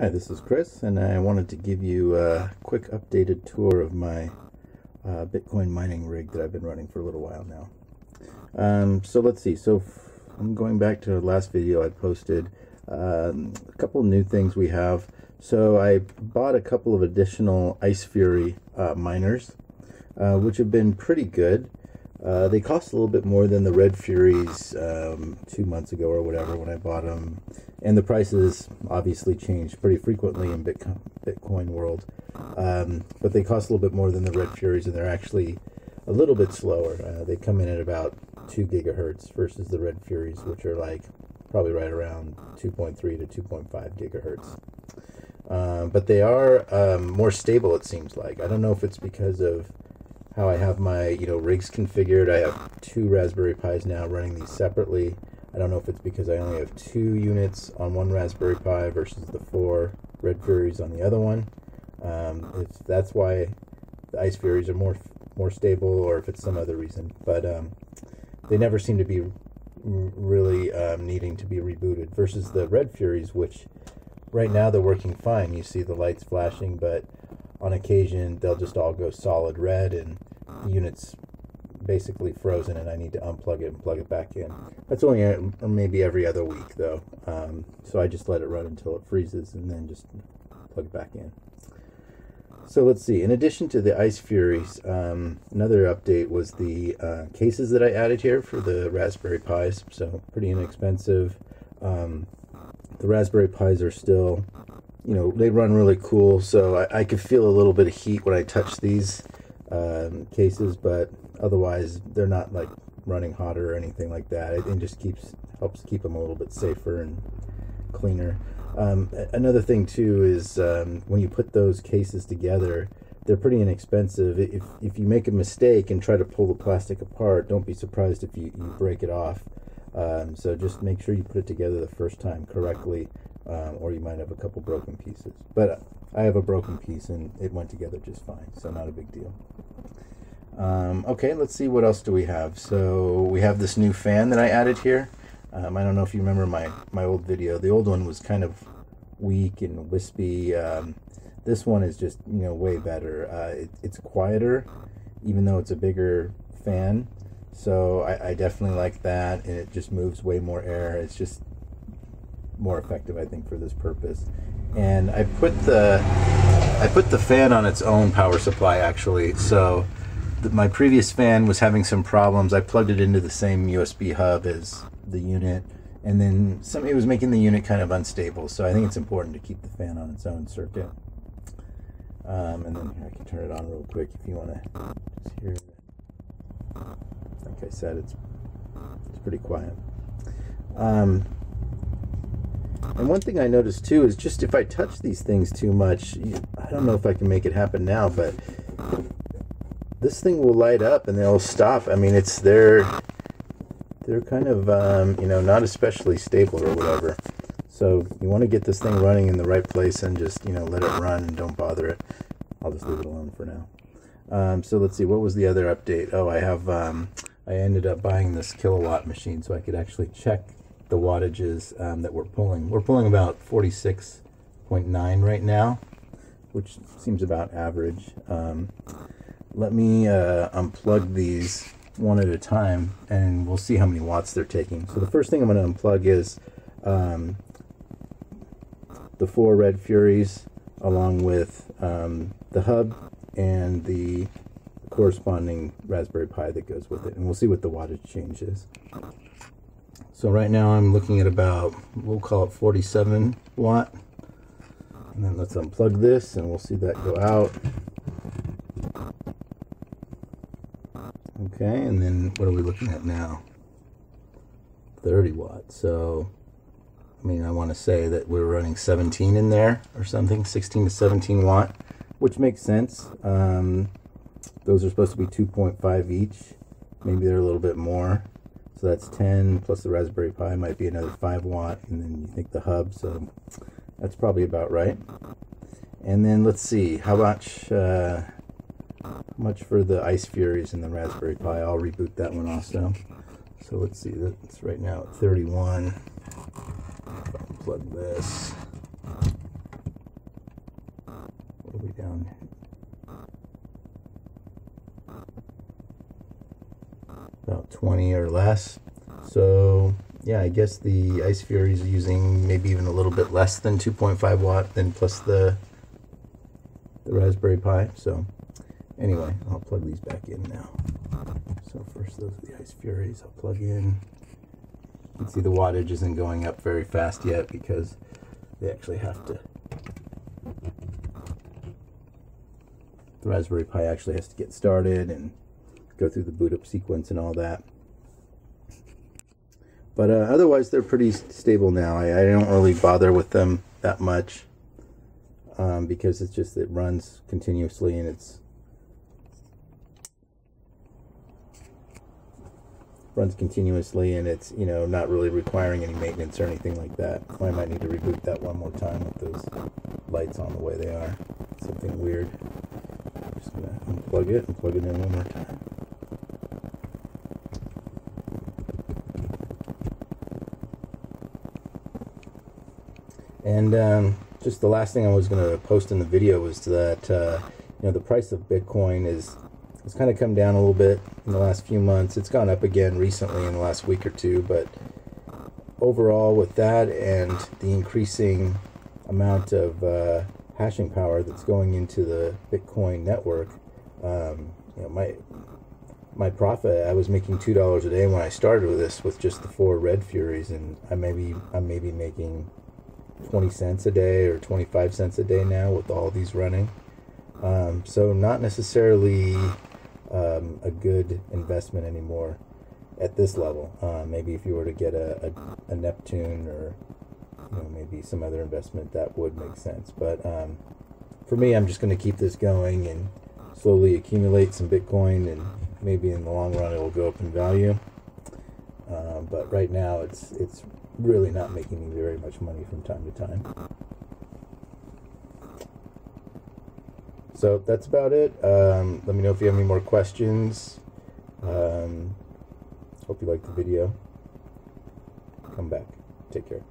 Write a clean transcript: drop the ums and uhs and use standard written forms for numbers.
Hi, this is Chris, and I wanted to give you a quick updated tour of my Bitcoin mining rig that I've been running for a little while now. So let's see, so I'm going back to the last video I posted, a couple new things we have. So I bought a couple of additional Ice Fury miners, which have been pretty good. They cost a little bit more than the Red Furies 2 months ago or whatever when I bought them, and the prices obviously change pretty frequently in Bitcoin world, but they cost a little bit more than the Red Furies, and they're actually a little bit slower. They come in at about 2 GHz versus the Red Furies, which are like probably right around 2.3 to 2.5 GHz. But they are more stable, it seems like. I don't know if it's because of how I have my rigs configured. I have two Raspberry Pis now running these separately. I don't know if it's because I only have 2 units on one Raspberry Pi versus the 4 Red Furies on the other one. If that's why the Ice Furies are more stable, or if it's some other reason. But they never seem to be really needing to be rebooted versus the Red Furies, which right now they're working fine. You see the lights flashing, but on occasion they'll just all go solid red and the unit's basically frozen, and I need to unplug it and plug it back in. That's only maybe every other week though, so I just let it run until it freezes and then just plug it back in. So let's see, in addition to the Ice Furies, another update was the cases that I added here for the Raspberry Pis. So pretty inexpensive. The Raspberry Pis are still, they run really cool, so I could feel a little bit of heat when I touch these cases, but otherwise they're not like running hotter or anything like that. It just helps keep them a little bit safer and cleaner. Another thing too is when you put those cases together, they're pretty inexpensive. If you make a mistake and try to pull the plastic apart, don't be surprised if you break it off. So just make sure you put it together the first time correctly, or you might have a couple broken pieces. But I have a broken piece and it went together just fine, so not a big deal. Okay, let's see, what else do we have? So we have this new fan that I added here. I don't know if you remember my old video. The old one was kind of weak and wispy. This one is just way better. It's quieter, even though it's a bigger fan. So I definitely like that, and it just moves way more air. It's just more effective, I think, for this purpose. And I put the fan on its own power supply, actually. So my previous fan was having some problems. I plugged it into the same USB hub as the unit, and then it was making the unit kind of unstable. So I think it's important to keep the fan on its own circuit. And then here, I can turn it on real quick if you want to just hear. Like I said, it's pretty quiet. And one thing I noticed too is just if I touch these things too much, I don't know if I can make it happen now, but this thing will light up and they'll stop. I mean, they're kind of not especially stable or whatever. So you want to get this thing running in the right place and just let it run and don't bother it. I'll just leave it alone for now. So let's see, what was the other update? Oh, I have I ended up buying this Kill A Watt machine so I could actually check the wattages that we're pulling. We're pulling about 46.9 right now, which seems about average. Let me unplug these one at a time, and we'll see how many watts they're taking. So the first thing I'm going to unplug is the 4 Red Furies, along with the hub and the corresponding Raspberry Pi that goes with it, and we'll see what the wattage change is. So right now I'm looking at about, we'll call it 47 watt, and then let's unplug this and we'll see that go out. Okay, and then what are we looking at now? 30 watts. So I mean, I want to say that we're running 17 in there or something, 16 to 17 watt, which makes sense. Those are supposed to be 2.5 each. Maybe they're a little bit more. So that's 10, plus the Raspberry Pi might be another 5 watt, and then you think the hub, so that's probably about right. And then let's see, how much for the Ice Furies and the Raspberry Pi? I'll reboot that one also. So let's see, that's right now at 31. Unplug this. way down. About 20 or less. So yeah, I guess the Ice Fury is using maybe even a little bit less than 2.5 watt than plus the Raspberry Pi. So anyway, I'll plug these back in now. So first, those are the Ice Furies. I'll plug in. You can see the wattage isn't going up very fast yet because they actually have to. The Raspberry Pi actually has to get started and go through the boot up sequence and all that. But otherwise, they're pretty stable now. I don't really bother with them that much because it's just, it runs continuously and it's you know, not really requiring any maintenance or anything like that. I might need to reboot that one more time with those lights on the way they are. Something weird. I'm just going to unplug it and plug it in one more time. And just the last thing I was going to post in the video was that you know, the price of Bitcoin it's kind of come down a little bit in the last few months. It's gone up again recently in the last week or two, but overall with that and the increasing amount of hashing power that's going into the Bitcoin network, you know, my profit, I was making $2 a day when I started with this with just the 4 Red Furies, and I'm maybe making 20 cents a day or 25 cents a day now with all these running. So not necessarily a good investment anymore at this level. Maybe if you were to get a Neptune or, you know, maybe some other investment, that would make sense. But for me, I'm just going to keep this going and slowly accumulate some Bitcoin, and maybe in the long run it will go up in value. But right now it's really not making me very much money from time to time. So that's about it. Let me know if you have any more questions. Hope you liked the video. Come back. Take care.